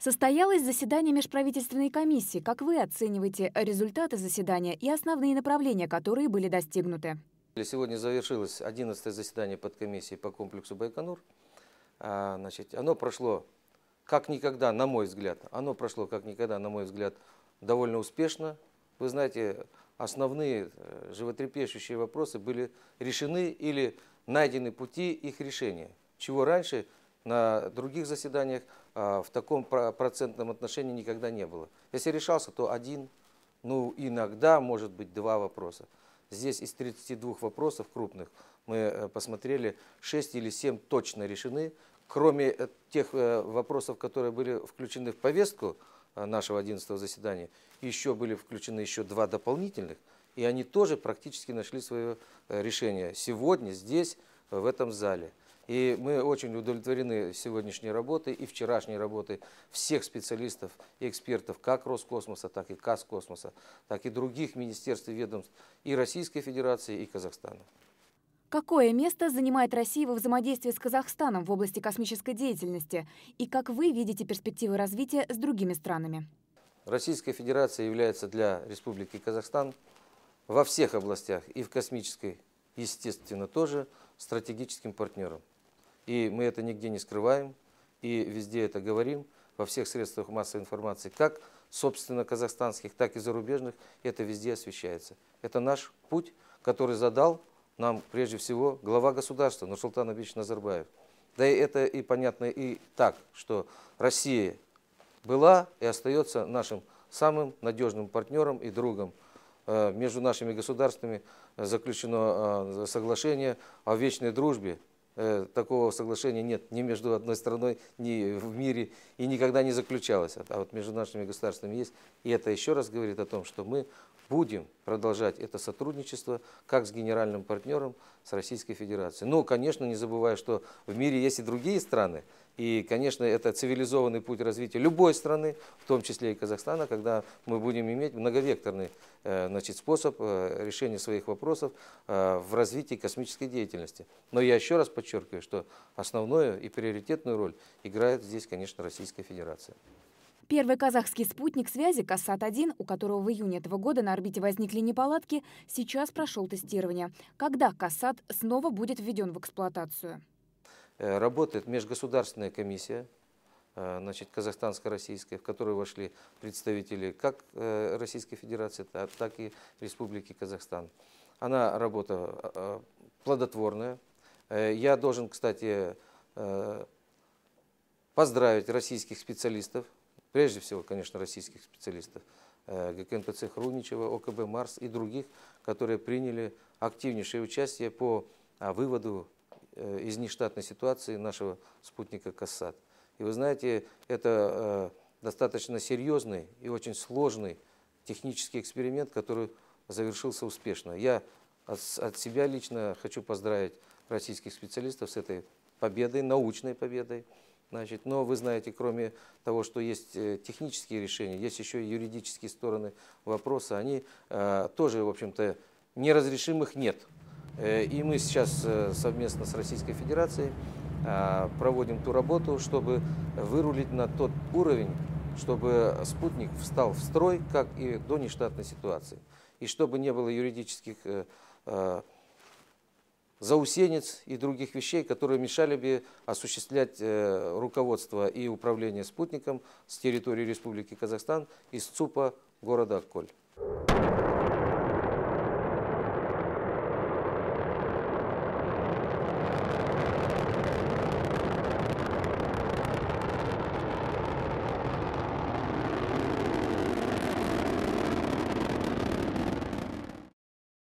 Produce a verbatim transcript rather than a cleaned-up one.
Состоялось заседание межправительственной комиссии. Как вы оцениваете результаты заседания и основные направления, которые были достигнуты? Сегодня завершилось одиннадцатое заседание подкомиссии по комплексу Байконур. Значит, оно прошло как никогда, на мой взгляд, оно прошло как никогда, на мой взгляд, довольно успешно. Вы знаете, основные животрепещущие вопросы были решены или найдены пути их решения, чего раньше на других заседаниях в таком процентном отношении никогда не было. Если решался, то один, ну иногда, может быть, два вопроса. Здесь из тридцати двух вопросов крупных мы посмотрели, шесть или семь точно решены. Кроме тех вопросов, которые были включены в повестку нашего одиннадцатого заседания, еще были включены еще два дополнительных, и они тоже практически нашли свое решение сегодня здесь, в этом зале. И мы очень удовлетворены сегодняшней работой и вчерашней работой всех специалистов и экспертов как Роскосмоса, так и Казкосмоса, так и других министерств и ведомств и Российской Федерации, и Казахстана. Какое место занимает Россия во взаимодействии с Казахстаном в области космической деятельности? И как вы видите перспективы развития с другими странами? Российская Федерация является для Республики Казахстан во всех областях, и в космической, естественно, тоже стратегическим партнером. И мы это нигде не скрываем, и везде это говорим, во всех средствах массовой информации, как, собственно, казахстанских, так и зарубежных, это везде освещается. Это наш путь, который задал нам, прежде всего, глава государства Нурсултан Абишевич Назарбаев. Да и это и понятно и так, что Россия была и остается нашим самым надежным партнером и другом. Между нашими государствами заключено соглашение о вечной дружбе. Такого соглашения нет ни между одной страной, ни в мире, и никогда не заключалось. А вот между нашими государствами есть. И это еще раз говорит о том, что мы будем продолжать это сотрудничество как с генеральным партнером, с Российской Федерацией. Но, конечно, не забывая, что в мире есть и другие страны. И, конечно, это цивилизованный путь развития любой страны, в том числе и Казахстана, когда мы будем иметь многовекторный, значит, способ решения своих вопросов в развитии космической деятельности. Но я еще раз подчеркиваю, что основную и приоритетную роль играет здесь, конечно, Российская Федерация. Первый казахский спутник связи Кассат один, у которого в июне этого года на орбите возникли неполадки, сейчас прошел тестирование. Когда Кассат снова будет введен в эксплуатацию? Работает межгосударственная комиссия, значит, казахстанско-российская, в которую вошли представители как Российской Федерации, так и Республики Казахстан. Она работа плодотворная. Я должен, кстати, поздравить российских специалистов, прежде всего, конечно, российских специалистов гэ ка эн пэ цэ Хруничева, о ка бэ «Марс» и других, которые приняли активнейшее участие по выводу из нештатной ситуации нашего спутника «Кассат». И вы знаете, это достаточно серьезный и очень сложный технический эксперимент, который завершился успешно. Я от себя лично хочу поздравить российских специалистов с этой победой, научной победой. Значит, но вы знаете, кроме того, что есть технические решения, есть еще и юридические стороны вопроса, они э, тоже, в общем-то, неразрешимых нет. Э, и мы сейчас э, совместно с Российской Федерацией э, проводим ту работу, чтобы вырулить на тот уровень, чтобы спутник встал в строй, как и до нештатной ситуации. И чтобы не было юридических э, э, заусенец и других вещей, которые мешали бы осуществлять руководство и управление спутником с территории Республики Казахстан из ЦУПа города Акколь.